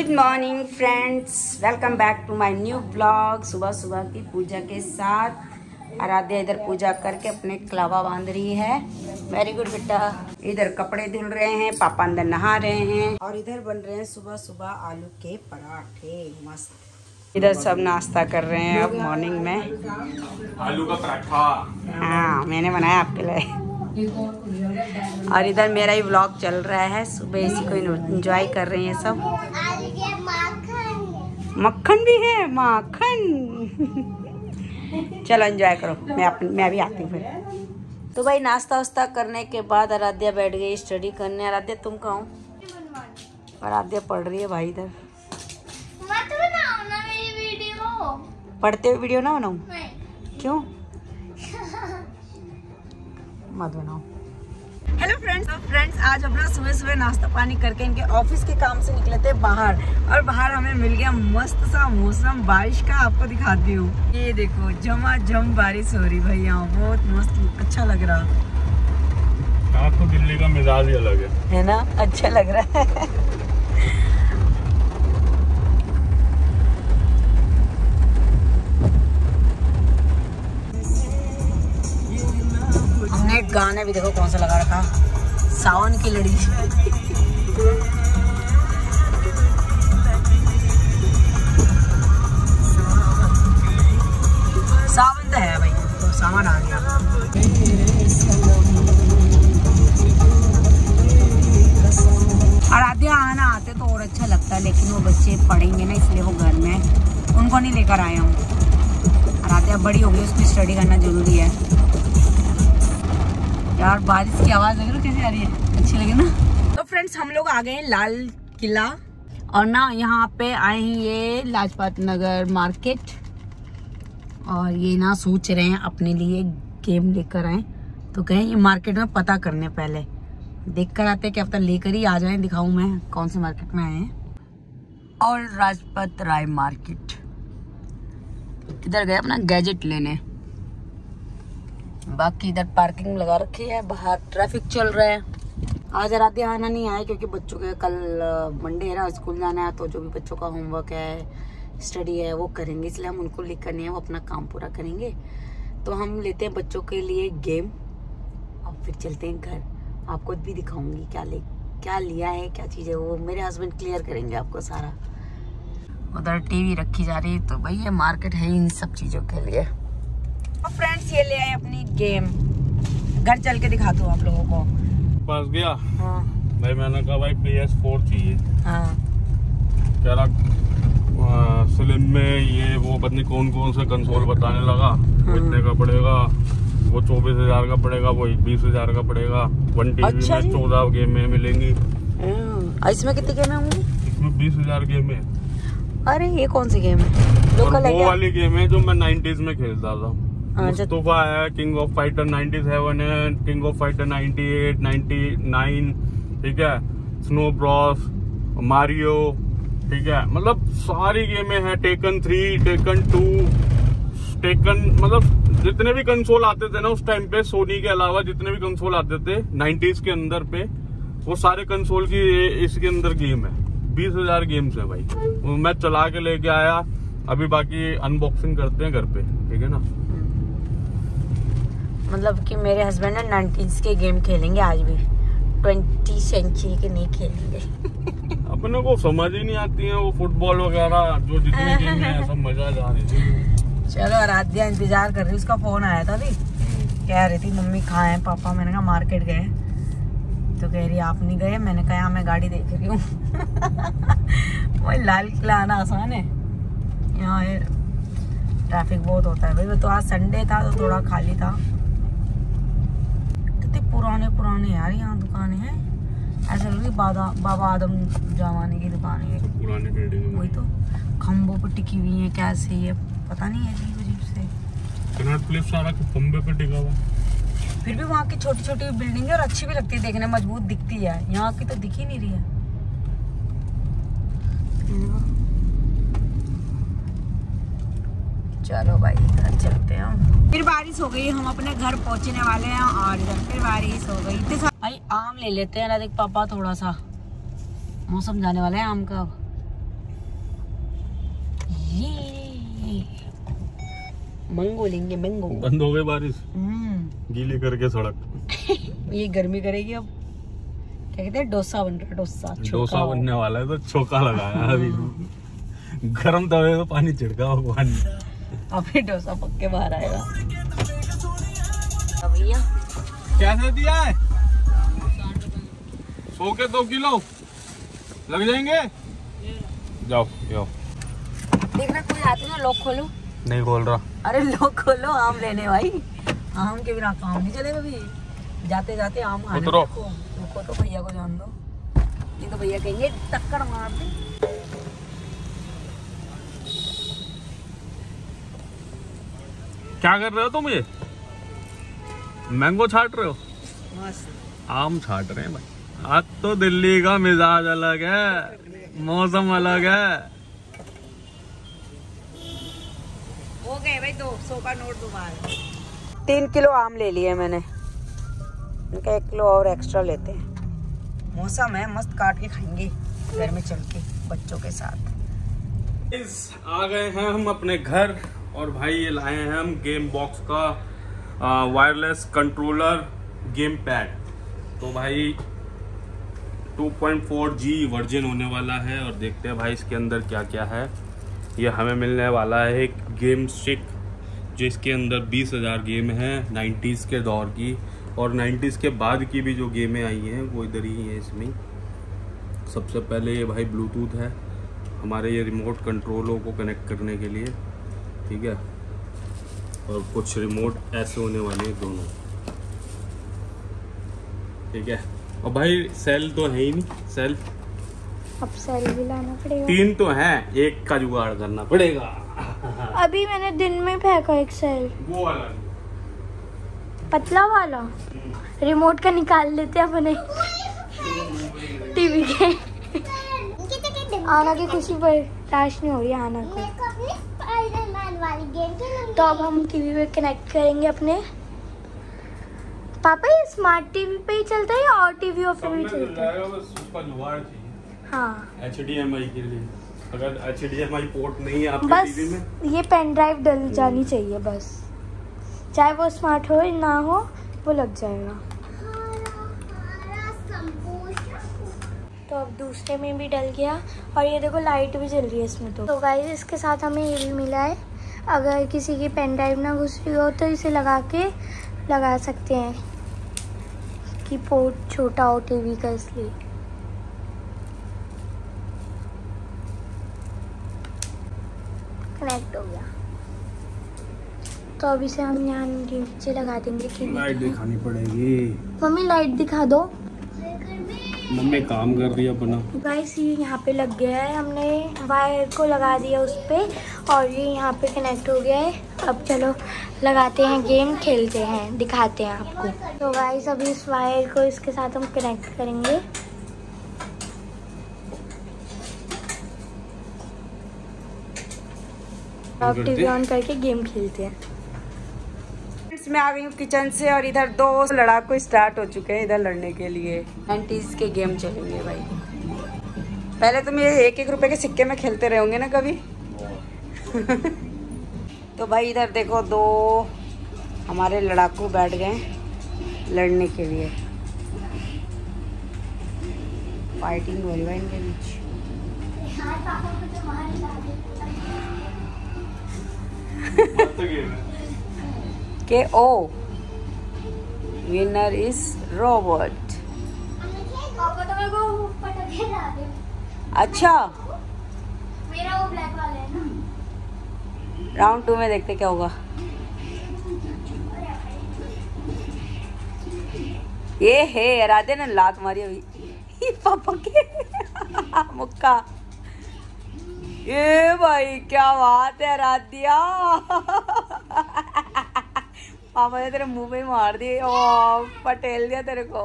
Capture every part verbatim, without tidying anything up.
Good morning friends, welcome back to my new blog. सुबह सुबह की पूजा के साथ आराध्या इधर पूजा करके अपने कलावा बांध रही है। वेरी गुड बेटा। इधर कपड़े धुल रहे हैं, पापा अंदर नहा रहे हैं और इधर बन रहे हैं सुबह सुबह आलू के पराठे मस्त। इधर सब नाश्ता कर रहे हैं अब मॉर्निंग में। आलू का पराठा हाँ मैंने बनाया आपके लिए। और इधर मेरा ही व्लॉग चल रहा है, सुबह इसी को एंजॉय कर रहे हैं सब। ये माखन मक्खन भी है, माखन। चलो एंजॉय करो, मैं अपने मैं भी आती हूँ फिर। तो भाई नाश्ता वास्ता करने के बाद आराध्या बैठ गई स्टडी करने। आराध्या तुम कहो, आराध्या पढ़ रही है भाई। इधर पढ़ते हुए वीडियो ना बनाऊ क्यों मत बनाओ। हेलो फ्रेंड्स, फ्रेंड्स आज अपना सुबह सुबह नाश्ता पानी करके इनके ऑफिस के काम से निकले थे बाहर और बाहर हमें मिल गया मस्त सा मौसम बारिश का। आपको दिखाती हूँ, ये देखो झमाझम बारिश हो रही भाई, यहाँ बहुत मस्त अच्छा लग रहा है। आपको दिल्ली का मिजाज ही अलग है है ना, अच्छा लग रहा है। गाना भी देखो कौन सा लगा रखा, सावन की लड़ी। सावन तो है भाई, तो सावन आ गया। आराध्या आना आते तो और अच्छा लगता है, लेकिन वो बच्चे पढ़ेंगे ना इसलिए वो घर में, उनको नहीं लेकर आया हूँ। आराध्या बड़ी हो गई, उसकी स्टडी करना जरूरी है। यार बारिश की आवाज लग रही है, कैसी आ रही है, अच्छी लगी ना। तो फ्रेंड्स हम लोग आ गए हैं लाल किला और ना यहाँ पे आए हैं ये लाजपत नगर मार्केट। और ये ना सोच रहे हैं अपने लिए गेम लेकर आए, तो गए ये मार्केट में पता करने, पहले देख कर आते हैं क्या पता लेकर ही आ जाए। दिखाऊं मैं कौन से मार्केट में आए हैं। और लाजपत राय मार्केट इधर गए अपना गैजेट लेने। बाकी इधर पार्किंग लगा रखी है, बाहर ट्रैफिक चल रहा है। आज आराध्या आना नहीं आया क्योंकि बच्चों के कल मंडे है ना, स्कूल जाना है, तो जो भी बच्चों का होमवर्क है, स्टडी है, वो करेंगे, इसलिए हम उनको लेकर नहीं आए। वो अपना काम पूरा करेंगे, तो हम लेते हैं बच्चों के लिए गेम और फिर चलते हैं घर। आपको भी दिखाऊंगी क्या ले क्या लिया है, क्या चीज़ है, वो मेरे हस्बैंड क्लियर करेंगे आपको सारा। उधर टी वी रखी जा रही है, तो भाई ये मार्केट है इन सब चीज़ों के लिए। और फ्रेंड्स ये ले आए अपनी गेम, घर चल के दिखा दो आप लोगों को। पास गया हाँ। भाई मैंने कहा भाई पी एस फोर चाहिए हाँ। कह रहा फिल्म में ये वो पत्नी कौन कौन से कंसोल बताने लगा हाँ। इतने का पड़ेगा, वो चौबीस हजार का पड़ेगा, वो बीस हजार का पड़ेगा। वन टीवी अच्छा में चौदह गेमें मिलेंगी। इसमें कितनी गेमें होंगी? इसमें बीस हजार गेम है। अरे ये कौन सी गेम है? लोकल है, वो वाली गेम है जो मैं नाइन्टीज में खेलता था। मुस्तफा है, King of Fighters ninety seven है, King of Fighters ninety eight, ninety nine, ठीक है, स्नो ब्रॉस, मारियो, ठीक है, मतलब सारी गेमें हैं। Tekken three, Tekken two, Tekken, मतलब जितने भी कंसोल आते थे ना उस टाइम पे, सोनी के अलावा जितने भी कंसोल आते थे नाइन्टीज के अंदर पे, वो सारे कंसोल की इसके अंदर गेम है। बीस हजार गेम्स है भाई, मैं चला के लेके आया, अभी बाकी अनबॉक्सिंग करते हैं घर पे, ठीक है ना। मतलब कि मेरे हस्बैंड ना नाइन्टीज के गेम खेलेंगे आज भी, ट्वेंटी सेंचुरी के नहीं खेलेंगे। अपने को समझ ही नहीं आती है वो फुटबॉल वगैरह जो जितनी गेम है, सब मजा जा रही थी। चलो आराध्या इंतजार कर रही, उसका फोन आया था अभी, कह रही थी मम्मी कहाँ है पापा। मैंने कहा मार्केट गए, तो कह रही आप नहीं गए? मैंने कहा मैं गाड़ी देख रही हूँ। वही लाल किला आना आसान है, यहाँ ट्रैफिक बहुत होता है भाई। वो तो आज संडे था तो थोड़ा खाली था। पुराने पुराने यार यहाँ दुकानें हैं, ऐसा लग रही बाबा आदम जमाने की दुकान है। वही तो खम्बों पर टिकी हुई है, कैसे ये पता नहीं है, अजीब से कनॉट प्लेस सारा खम्बे पे टिका हुआ। फिर भी वहाँ की छोटी छोटी बिल्डिंग है और अच्छी भी लगती है देखने, मजबूत दिखती है, यहाँ की तो दिख ही नहीं रही है। चलो भाई घर चलते हैं हम। फिर बारिश हो गई, हम अपने घर पहुंचने वाले हैं और इधर फिर बारिश हो गई। तो भाई आम ले लेते हैं ना, देख पापा थोड़ा सा मौसम जाने वाला है आम का। मैंगो लेंगे, मैंगो। बंद हो गई बारिश, गीली करके सड़क। ये गर्मी करेगी। अब क्या कहते हैं, डोसा बन रहा, डोसा डोसा बनने वाला है तो चौका लगाया अभी। गरम तवे में पानी छिड़का भगवान ने, अभी डोसा पक के बाहर आएगा। भैया कैसे दिया है? सौ के दो किलो लग जाएंगे। जाओ जाओ, देखना कोई आते ना। लोग खोलो, नहीं खोल रहा। अरे लोग खोलो, आम लेने भाई, आम के बिना काम नहीं चलेगा। अभी जाते जाते आम आने दो। रुको तो भैया को जान दो, नहीं तो भैया कहेंगे टक्कर मार दे। क्या कर रहे हो तुम? ये मैंगो छाट रहे हो? आम छाट रहे हैं भाई। आज तो दिल्ली का मिजाज अलग है, मौसम अलग है। हो गए भाई दो सौ का नोट दोबारा। तीन किलो आम ले लिए मैंने, इनका एक किलो और एक्स्ट्रा लेते हैं। मौसम है मस्त, काट के खाएंगे घर में चल के बच्चों के साथ। इस आ गए हैं हम अपने घर, और भाई ये लाए हैं हम गेम बॉक्स का वायरलेस कंट्रोलर गेम पैड। तो भाई two point four G version होने वाला है, और देखते हैं भाई इसके अंदर क्या क्या है। ये हमें मिलने वाला है एक गेम स्टिक, जिसके अंदर बीस हज़ार गेम हैं नाइन्टीज़ के दौर की, और नाइन्टीज़ के बाद की भी जो गेमें आई हैं वो इधर ही हैं इसमें। सबसे पहले ये भाई ब्लूटूथ है हमारे, ये रिमोट कंट्रोलों को कनेक्ट करने के लिए, ठीक है। और कुछ रिमोट ऐसे होने वाले हैं दोनों, ठीक है। और भाई सेल तो है ही नहीं, सेल अब सेल भी लाना पड़ेगा। तीन तो हैं, एक का जुगाड़ करना पड़ेगा। अभी मैंने दिन में फेंका एक सेल, वो वाला पतला वाला। रिमोट का निकाल लेते हैं अपने टीवी के। आना की खुशी पर राश नहीं हो रही आना को, तो अब हम टीवी पे कनेक्ट करेंगे अपने। पापा ये स्मार्ट टीवी पे ही चलता है या और टीवी ऑफ पे भी चलता है? हाँ, एच डी एम आई के लिए। अगर H D M I port नहीं है आपके टीवी में, ये पेन ड्राइव डल जानी चाहिए बस, चाहे वो स्मार्ट हो या ना हो, वो लग जाएगा। तो अब दूसरे में भी डल गया, और ये देखो लाइट भी जल रही है इसमें। तो, तो गाइस इसके साथ हमें ये भी मिला है, अगर किसी की पेन ड्राइव ना घुस रही हो तो इसे लगा के लगा सकते हैं कि पोर्ट छोटा हो टीवी का, इसलिए। कनेक्ट हो गया, तो अभी से हम यहाँ नीचे लगा देंगे। लाइट दिखानी पड़ेगी मम्मी, लाइट दिखा दो। मम्मी काम कर रही है अपना। गाइस ये यहाँ पे लग गया है, हमने वायर को लगा दिया उस पर, और ये यहाँ पे कनेक्ट हो गया है। अब चलो लगाते हैं गेम, खेलते हैं, दिखाते हैं आपको। तो गाइस अभी इस वायर को इसके साथ हम कनेक्ट करेंगे। आप टीवी ऑन करके गेम खेलते हैं। इसमें आ गई हूँ किचन से, और इधर दो लड़ाकू स्टार्ट हो चुके हैं इधर लड़ने के लिए। नाइन्टीज के गेम चलेंगे भाई। पहले तुम ये एक एक रुपए के सिक्के में खेलते रहोगे ना कभी। तो भाई इधर देखो दो हमारे लड़ाकू बैठ गए लड़ने के लिए, फाइटिंग हो रही है इनके बीच। K O winner is robot. अच्छा मेरा वो ब्लैक वाला है ना। राउंड टू में देखते क्या होगा। ये हे राधे ने लात मारी अभी पापा के मुक्का। ये भाई क्या बात है राधिया। पापा ने तेरे मुंह में मार दी, ओ पटेल दिया तेरे को।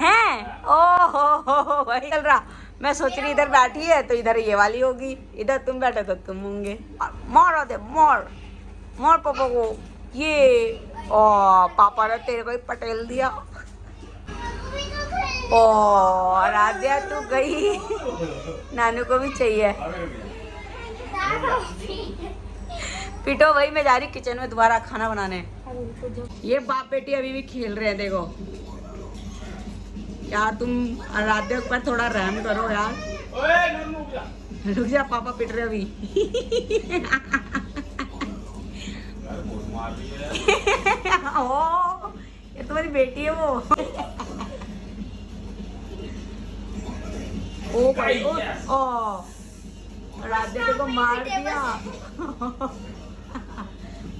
हैं ओ हो हो भाई चल रहा। मैं सोच रही इधर बैठी है तो इधर ये वाली होगी, इधर तुम बैठे तो तुम होंगे। मारो दे मार मार पापा को। ये ओ पापा ने तेरे को पटेल दिया। ओ राधिया तू गई। नानू को भी चाहिए। पिटो भाई, मैं जा रही किचन में दोबारा खाना बनाने। ये बाप बेटी अभी भी खेल रहे हैं, देखो यार। तुम आराध्या पर थोड़ा रहम करो यार। रुक जा, पापा पिट रहे अभी। ओ, ये तुम्हारी बेटी है वो। ओ भाई, ओ, ओ आराध्या को मार दिया।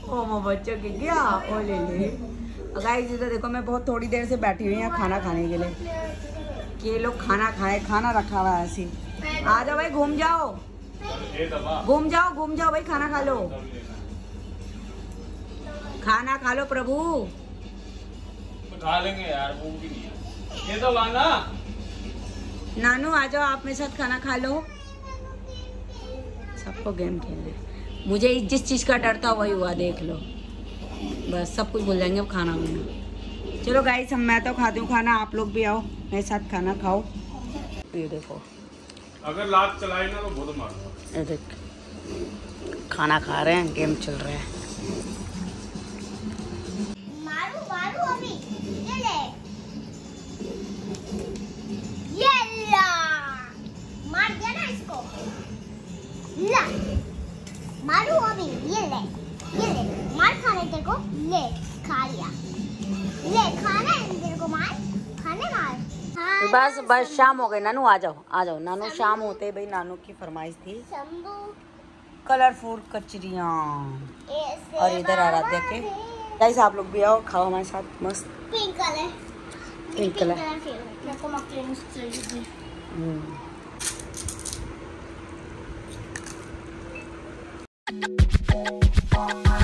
ओ मो बच्चों की गया। ओ ले ले गाइस, इधर देखो मैं बहुत थोड़ी देर से बैठी हुई यहाँ खाना खाने के लिए कि ये लोग खाना खाए। खाना रखा हुआ है ऐसी। आ जाओ भाई, घूम जाओ घूम जाओ घूम जाओ भाई, खाना खा लो खाना खा लो प्रभु। खा लेंगे यार, भूख भी नहीं है। ये तो वाना नानू आ जाओ, आप मेरे साथ खाना खा लो। सबको गेम खेल रहे। मुझे जिस चीज़ का डर था वही हुआ, देख लो। बस सब कुछ भूल जाएंगे अब खाना वाना। चलो गाइस, हम मैं तो खाती हूँ खाना, आप लोग भी आओ मेरे साथ खाना खाओ। ये देखो, अगर लात चलाए ना तो बहुत मारूंगा। ये देख, खाना खा रहे हैं, गेम चल रहे हैं। मारू मारू अभी, ये ले ये ला, मार दिया ना इसको, ला मारू अभी, ये ले ये ले, मार खाने तेरे को, ले खा लिया, ले खाने तेरे को, मार खाने मार। हाँ, बस बस शाम हो गई। नानू आ जाओ आ जाओ नानू। शाम होते भाई, नानू की फरमाइश थी कलरफुल कचरियाँ। और इधर आ रहा देखे गाइस, आप लोग भी आओ खाओ हमारे साथ मस्त। पिंक कलर पिंक कलर मेरे को मक्खन चाहिए। हम्म Oh,